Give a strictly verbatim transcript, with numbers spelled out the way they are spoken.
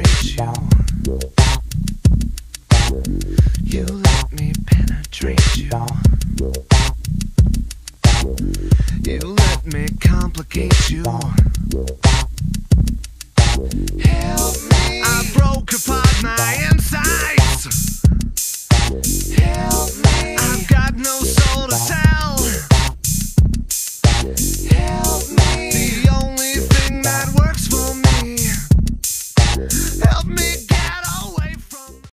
disgrace you. You let me penetrate you. You let me complicate you. Help me. I broke apart my insides. Help me. I've got no soul to tell. Help me. The only thing that works for me. Help me.